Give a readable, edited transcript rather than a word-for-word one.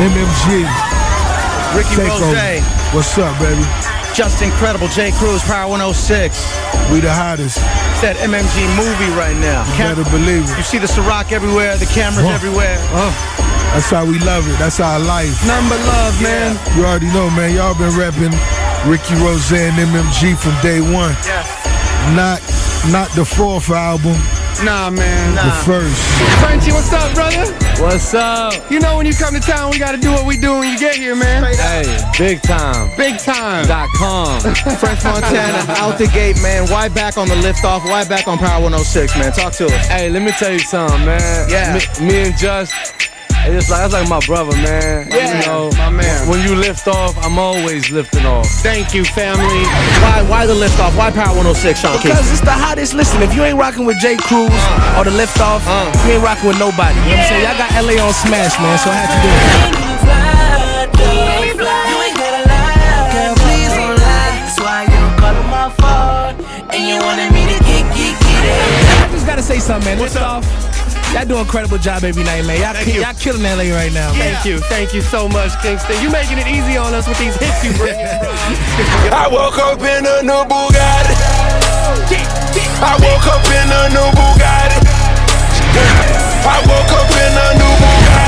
MMG. Ricky Rose. What's up, baby? Just incredible. J. Cruz, Power 106. We the hottest. It's that MMG movie right now. You better believe it. You see the Ciroc everywhere, the cameras everywhere. That's how we love it. That's our life. Number love, man. Yeah. You already know, man. Y'all been repping Ricky Rose and MMG from day one. Yes. Not the fourth album. Nah, man. Nah. The first. Frenchie, what's up, brother? What's up? You know, when you come to town, we got to do what we do when you get here, man. Hey, big time. Big time. .com. French Montana, out the gate, man. Why back on the Lift Off? Why back on Power 106, man? Talk to us. Hey, let me tell you something, man. Yeah. Me and Just... that's like my brother, man. Yeah, you know, my man. When you lift off, I'm always lifting off. Thank you, family. Why the lift off? Why Power 106, Sean? Because it's the hottest. Listen, if you ain't rocking with J. Cruz or the lift off, you ain't rocking with nobody. You know what I'm saying? Y'all got LA on smash, man, so I had to do it. You ain't gotta lie, girl, please don't lie. That's why you called my phone, and you wanted me to get it. I just gotta say something, man. What's up? Y'all do an incredible job every night, man. Y'all killing LA right now, man. Thank you. Thank you so much, Kingston. You making it easy on us with these hits you bring. I woke up in a new Bugatti. I woke up in a new Bugatti. I woke up in a new Bugatti.